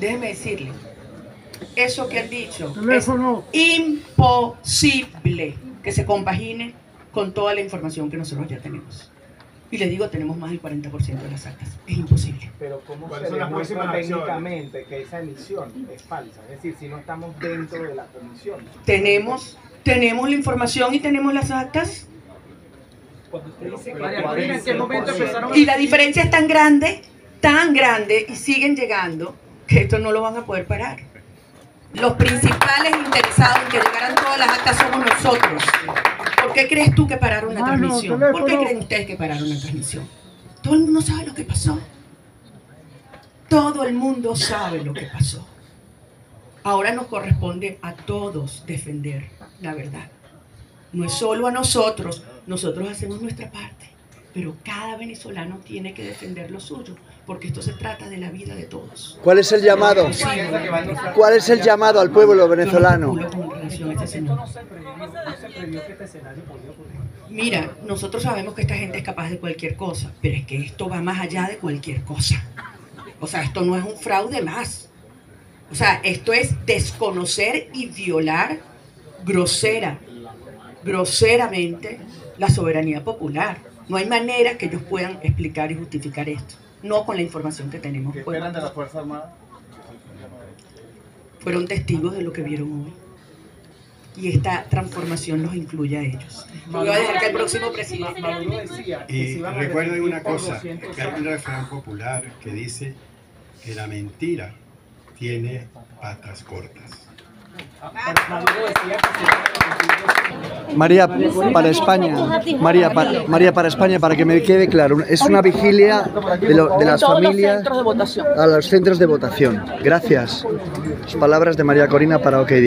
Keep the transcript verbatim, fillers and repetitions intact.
déjeme decirle, eso que han dicho es imposible que se compagine con toda la información que nosotros ya tenemos. Y les digo, tenemos más del cuarenta por ciento de las actas. Es imposible. Pero ¿cómo se demuestra técnicamente que esa emisión es falsa? Es decir, si no estamos dentro de la comisión. Tenemos, tenemos la información y tenemos las actas. Y la diferencia es tan grande, tan grande, y siguen llegando, que esto no lo van a poder parar. Los principales interesados en que llegaran todas las actas somos nosotros. ¿Por qué crees tú que pararon la transmisión? ¿Por qué creen ustedes que pararon la transmisión? Todo el mundo sabe lo que pasó. Todo el mundo sabe lo que pasó. Ahora nos corresponde a todos defender la verdad. No es solo a nosotros, nosotros hacemos nuestra parte, pero cada venezolano tiene que defender lo suyo, porque esto se trata de la vida de todos. ¿Cuál es el llamado? ¿Cuál es el llamado al pueblo venezolano? Mira, nosotros sabemos que esta gente es capaz de cualquier cosa, pero es que esto va más allá de cualquier cosa. O sea, esto no es un fraude más. O sea, esto es desconocer y violar grosera, groseramente la soberanía popular. No hay manera que ellos puedan explicar y justificar esto, no con la información que tenemos. ¿Qué esperan de la Fuerza Armada? Fueron testigos de lo que vieron hoy y esta transformación los incluye a ellos. Yo voy a dejar que el próximo presidente... Y recuerden una cosa, que hay un refrán popular que dice que la mentira tiene patas cortas. María, para España, María, para, María, para España, para que me quede claro, es una vigilia de, lo, de las familias a los centros de votación. Gracias. Las palabras de María Corina para O K Diario.